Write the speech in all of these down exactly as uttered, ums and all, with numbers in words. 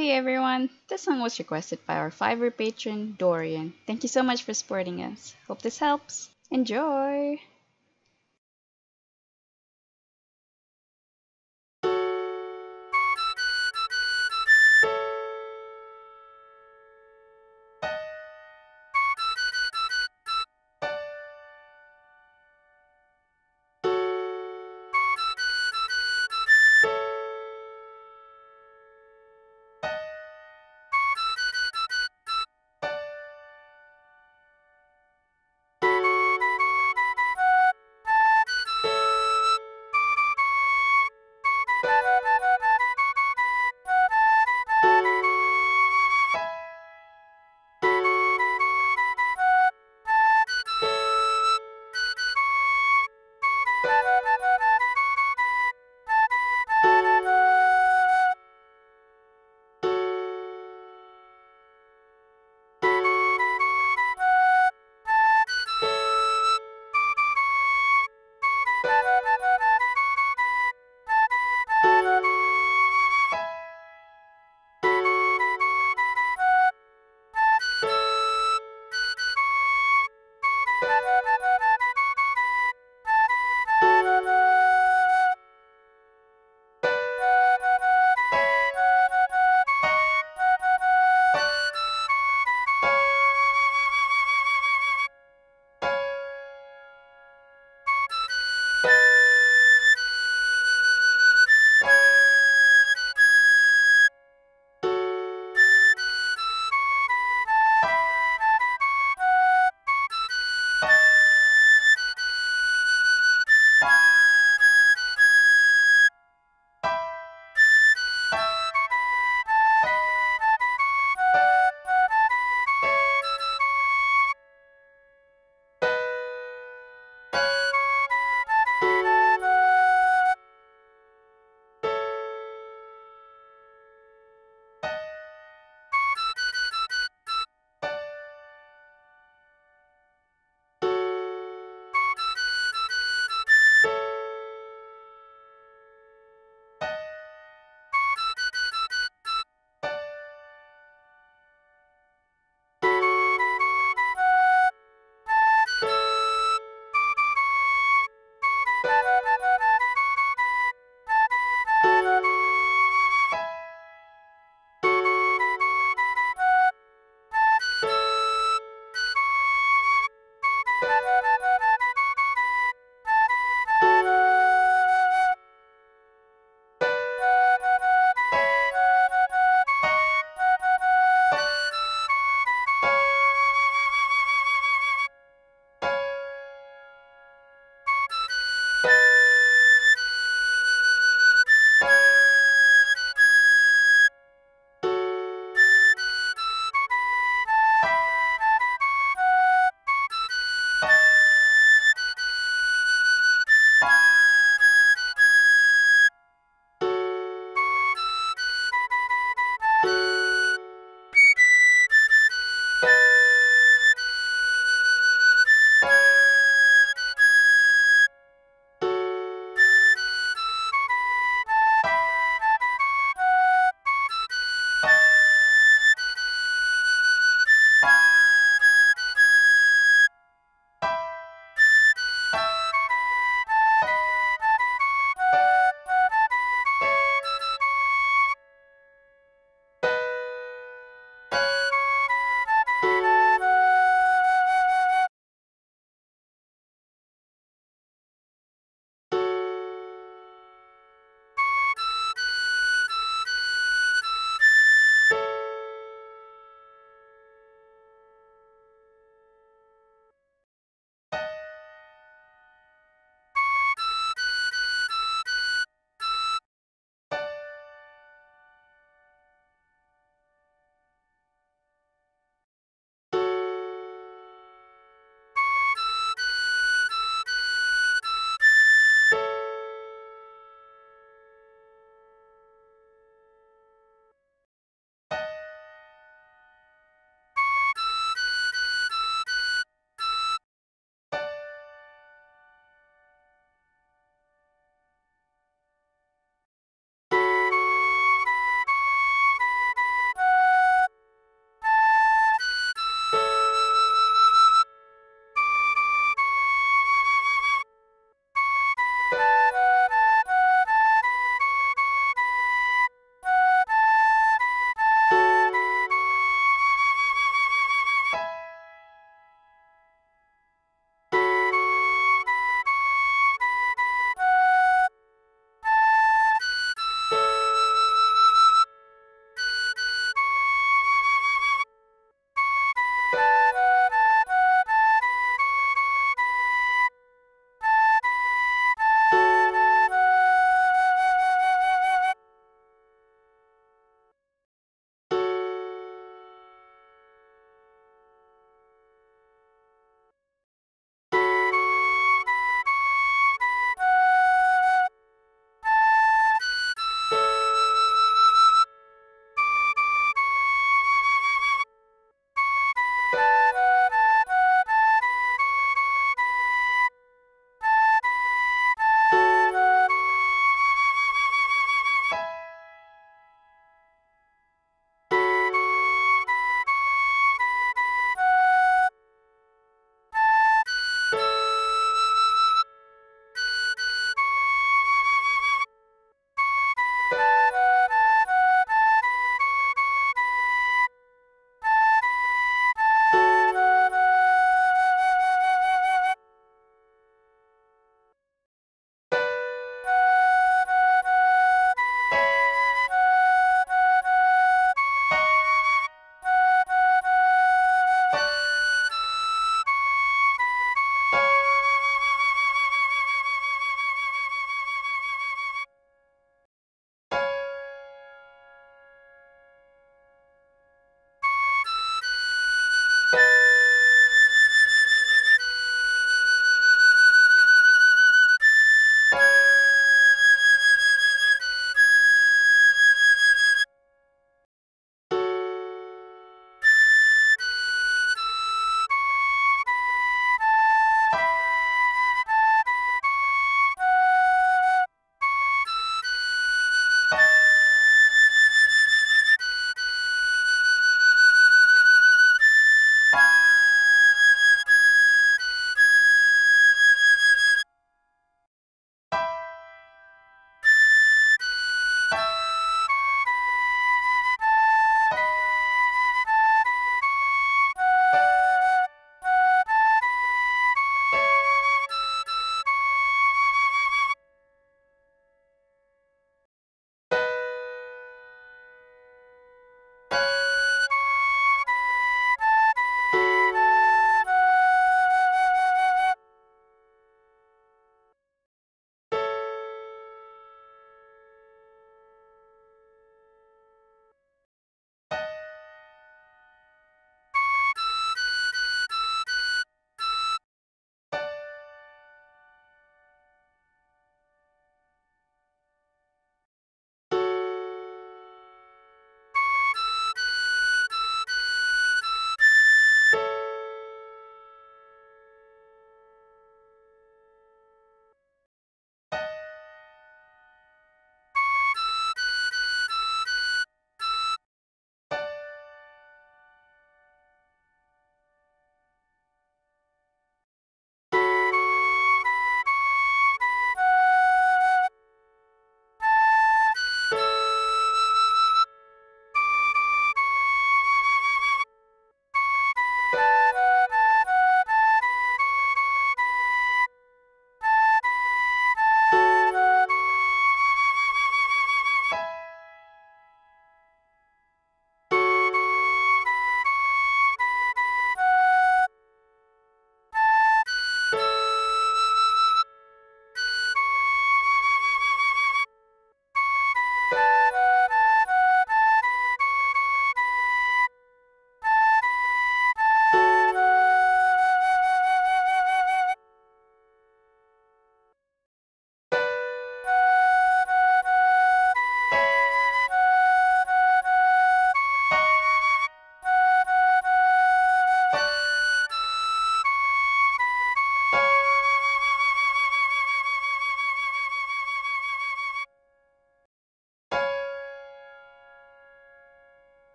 Hey everyone, this song was requested by our Fiverr patron, Dorian. Thank you so much for supporting us. Hope this helps. Enjoy!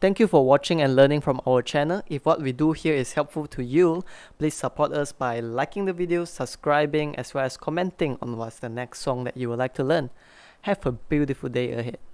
Thank you for watching and learning from our channel. If what we do here is helpful to you, please support us by liking the video, subscribing, as well as commenting on what's the next song that you would like to learn. Have a beautiful day ahead.